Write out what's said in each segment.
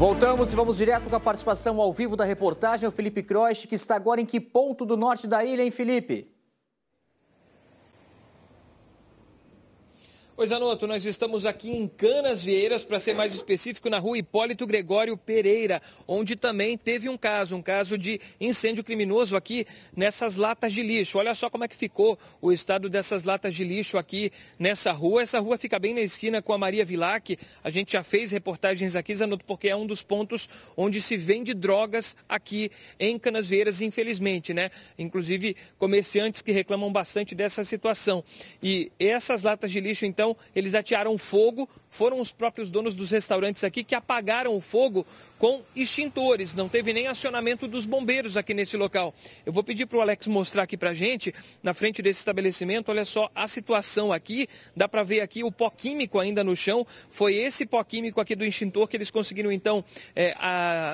Voltamos e vamos direto com a participação ao vivo da reportagem. O Felipe Kreusch, que está agora em que ponto do norte da ilha, hein, Felipe? Pois, Zanotto, nós estamos aqui em Canas Vieiras, para ser mais específico, na rua Hipólito Gregório Pereira, onde também teve um caso de incêndio criminoso aqui nessas latas de lixo. Olha só como é que ficou o estado dessas latas de lixo aqui nessa rua. Essa rua fica bem na esquina com a Maria Vilac. A gente já fez reportagens aqui, Zanotto, porque é um dos pontos onde se vende drogas aqui em Canas Vieiras, infelizmente, né? Inclusive, comerciantes que reclamam bastante dessa situação. E essas latas de lixo, então, eles atearam fogo, foram os próprios donos dos restaurantes aqui que apagaram o fogo com extintores. Não teve nem acionamento dos bombeiros aqui nesse local. Eu vou pedir para o Alex mostrar aqui para a gente, na frente desse estabelecimento, olha só a situação aqui. Dá para ver aqui o pó químico ainda no chão. Foi esse pó químico aqui do extintor que eles conseguiram, então,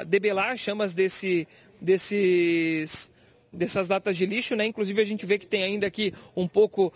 debelar as chamas dessas latas de lixo, né? Inclusive a gente vê que tem ainda aqui um pouco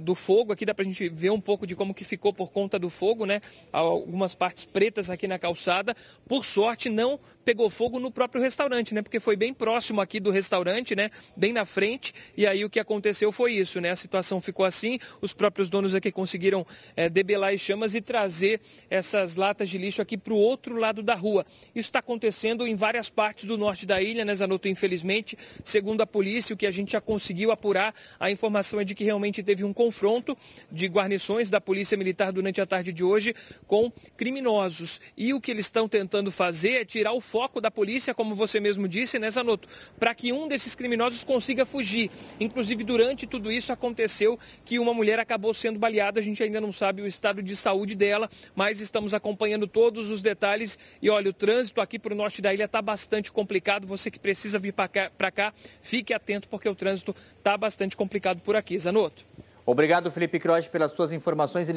do fogo, aqui dá pra gente ver um pouco de como que ficou por conta do fogo, né? Algumas partes pretas aqui na calçada. Por sorte não pegou fogo no próprio restaurante, né? Porque foi bem próximo aqui do restaurante, né? Bem na frente, e aí o que aconteceu foi isso, né? A situação ficou assim, os próprios donos aqui conseguiram debelar as chamas e trazer essas latas de lixo aqui pro outro lado da rua. Isso está acontecendo em várias partes do norte da ilha, né, Zanotto? Infelizmente, segundo a polícia, o que a gente já conseguiu apurar, a informação é de que realmente teve um confronto de guarnições da Polícia Militar durante a tarde de hoje com criminosos. E o que eles estão tentando fazer é tirar o foco da polícia, como você mesmo disse, né, Zanotto, para que um desses criminosos consiga fugir. Inclusive, durante tudo isso, aconteceu que uma mulher acabou sendo baleada. A gente ainda não sabe o estado de saúde dela, mas estamos acompanhando todos os detalhes. E olha, o trânsito aqui para o norte da ilha está bastante complicado. Você que precisa vir para cá, fique atento porque o trânsito está bastante complicado por aqui, Zanotto. Obrigado, Felipe Kreusch, pelas suas informações.